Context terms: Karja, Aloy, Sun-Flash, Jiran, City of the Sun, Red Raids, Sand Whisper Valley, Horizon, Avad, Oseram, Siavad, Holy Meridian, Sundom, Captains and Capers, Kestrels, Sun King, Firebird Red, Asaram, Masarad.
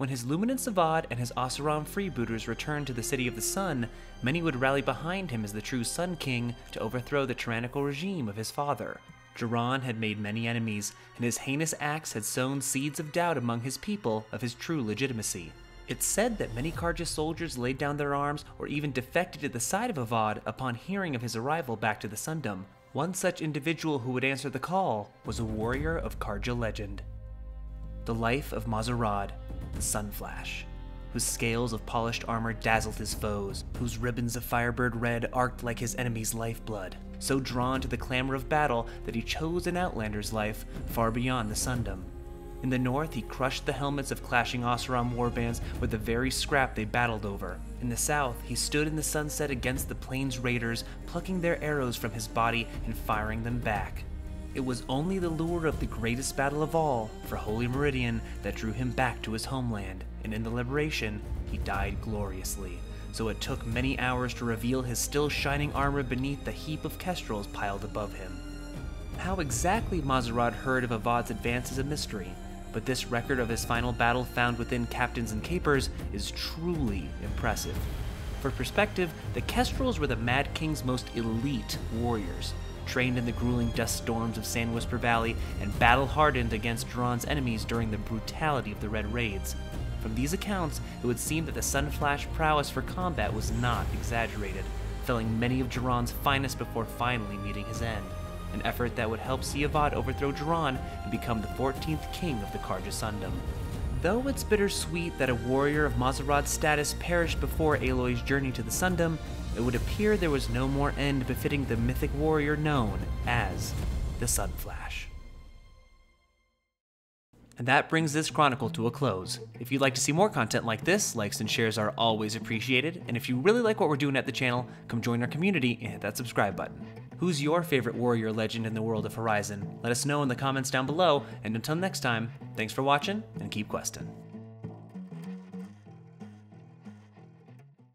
When his Luminance Avad and his Asaram freebooters returned to the City of the Sun, many would rally behind him as the true Sun King to overthrow the tyrannical regime of his father. Jiran had made many enemies, and his heinous acts had sown seeds of doubt among his people of his true legitimacy. It's said that many Karja soldiers laid down their arms or even defected at the side of Avad upon hearing of his arrival back to the Sundom. One such individual who would answer the call was a warrior of Karja legend. The life of Masarad, the Sun-Flash, whose scales of polished armor dazzled his foes, whose ribbons of Firebird Red arced like his enemy's lifeblood, so drawn to the clamor of battle that he chose an outlander's life far beyond the Sundom. In the north, he crushed the helmets of clashing Oseram warbands with the very scrap they battled over. In the south, he stood in the sunset against the plains raiders, plucking their arrows from his body and firing them back. It was only the lure of the greatest battle of all, for Holy Meridian, that drew him back to his homeland, and in the liberation, he died gloriously. So it took many hours to reveal his still shining armor beneath the heap of Kestrels piled above him. How exactly Masarad heard of Avad's advance is a mystery, but this record of his final battle found within Captains and Capers is truly impressive. For perspective, the Kestrels were the Mad King's most elite warriors, trained in the grueling dust storms of Sand Whisper Valley and battle-hardened against Jiran's enemies during the brutality of the Red Raids. From these accounts, it would seem that the Sun-Flash's prowess for combat was not exaggerated, felling many of Jiran's finest before finally meeting his end, an effort that would help Siavad overthrow Jiran and become the 14th king of the Karja Sundom. Though it's bittersweet that a warrior of Masarad's status perished before Aloy's journey to the Sundom, it would appear there was no more end befitting the mythic warrior known as the Sun-Flash. And that brings this chronicle to a close. If you'd like to see more content like this, likes and shares are always appreciated, and if you really like what we're doing at the channel, come join our community and hit that subscribe button. Who's your favorite warrior legend in the world of Horizon? Let us know in the comments down below, and until next time, thanks for watching and keep questing.